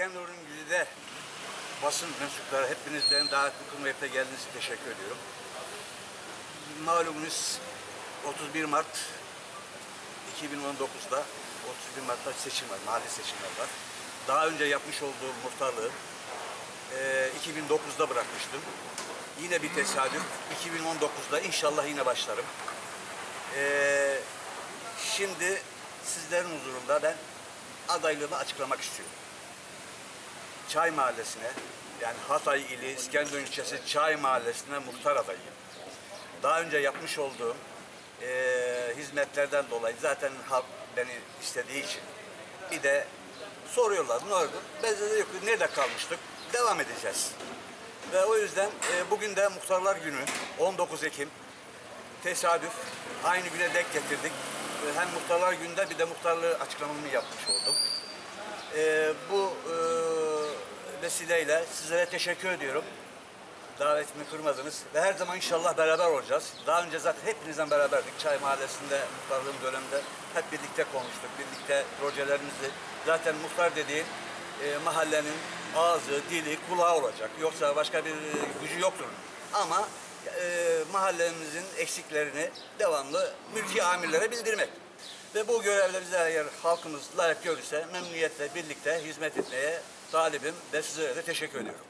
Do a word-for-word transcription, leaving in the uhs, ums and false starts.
İskenderun Güzide basın mensupları, hepiniz benim davetli kurmayıp da geldiğiniz için teşekkür ediyorum. Malumunuz otuz bir Mart iki bin on dokuz'da otuz bir Mart'ta seçim var, mahalle seçimleri var. Daha önce yapmış olduğum muhtarlığı e, iki bin dokuz'da bırakmıştım. Yine bir tesadüf. iki bin on dokuz'da inşallah yine başlarım. E, şimdi sizlerin huzurunda ben adaylığımı açıklamak istiyorum. Çay Mahallesi'ne, yani Hatay ili İskenderun ilçesi Çay Mahallesi'ne muhtar adayıyım. Daha önce yapmış olduğum e, hizmetlerden dolayı zaten halk beni istediği için. Bir de soruyorlar ne oldu? Ben de yok, nerede kalmıştık? Devam edeceğiz. Ve o yüzden e, bugün de Muhtarlar Günü, on dokuz Ekim. Tesadüf, aynı güne denk getirdik. E, hem Muhtarlar Günü'nde bir de muhtarlığı açıklamamı yapmış oldum. E, bu e, vesileyle sizlere teşekkür ediyorum. Davetimi kırmadınız ve her zaman inşallah beraber olacağız. Daha önce zaten hepinizden beraberdik. Çay Mahallesi'nde muhtarlığım döneminde hep birlikte konuştuk, birlikte projelerimizi. Zaten muhtar dediğin e, mahallenin ağzı, dili, kulağı olacak. Yoksa başka bir e, gücü yoktur. Ama e, mahallemizin eksiklerini devamlı mülki amirlere bildirmek. Ve bu görevle bize eğer halkımız layık görürse memnuniyetle birlikte hizmet etmeye talibim ve size de teşekkür ediyorum.